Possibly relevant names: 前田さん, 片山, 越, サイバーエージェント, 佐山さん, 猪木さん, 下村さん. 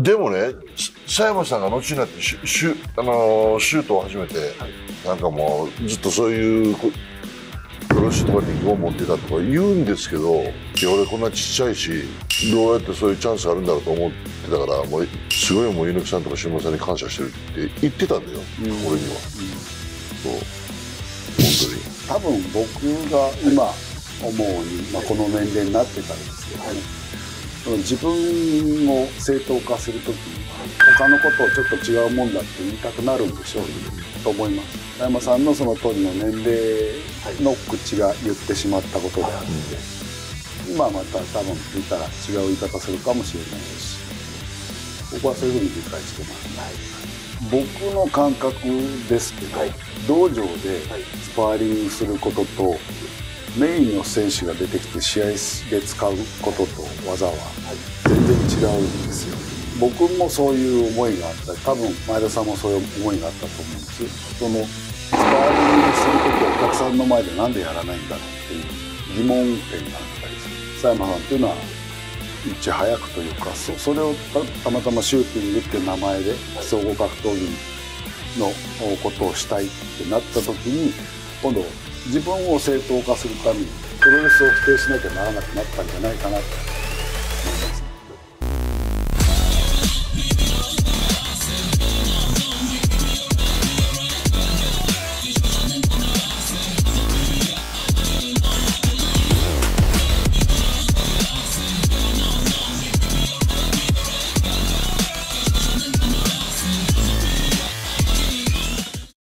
でもね、佐山さんが後になってシュートを始めて、はい、なんかもうずっとそういうプロレスとかに疑問を持ってたとか言うんですけど、俺こんなちっちゃいしどうやってそういうチャンスあるんだろうと思ってたから、もうすごいもう猪木さんとか下村さんに感謝してるって言ってたんだよ、うん、俺には、うん、そう本当に多分僕が今思うに、まあ、この年齢になってたんですけど、はい自分を正当化するときに他のことをちょっと違うもんだって言いたくなるんでしょうと思います。佐山さんのその当時の年齢の口が言ってしまったことであって、今また多分見たら違う言い方するかもしれないし、僕はそういうふうに理解してます。僕の感覚ですけど、道場でスパーリングすることとメインの選手が出てきて試合で使うことと技は全然違うんですよ。僕もそういう思いがあったり、多分前田さんもそういう思いがあったと思うんですよ。そのスパーリングするときお客さんの前でなんでやらないんだろうっていう疑問点があったりする。佐山さんっていうのはいち早くというか、それをたまたまシューティングっていう名前で総合格闘技のことをしたいってなったときに、今度自分を正当化するためにプロレスを否定しなきゃならなくなったんじゃないかなと。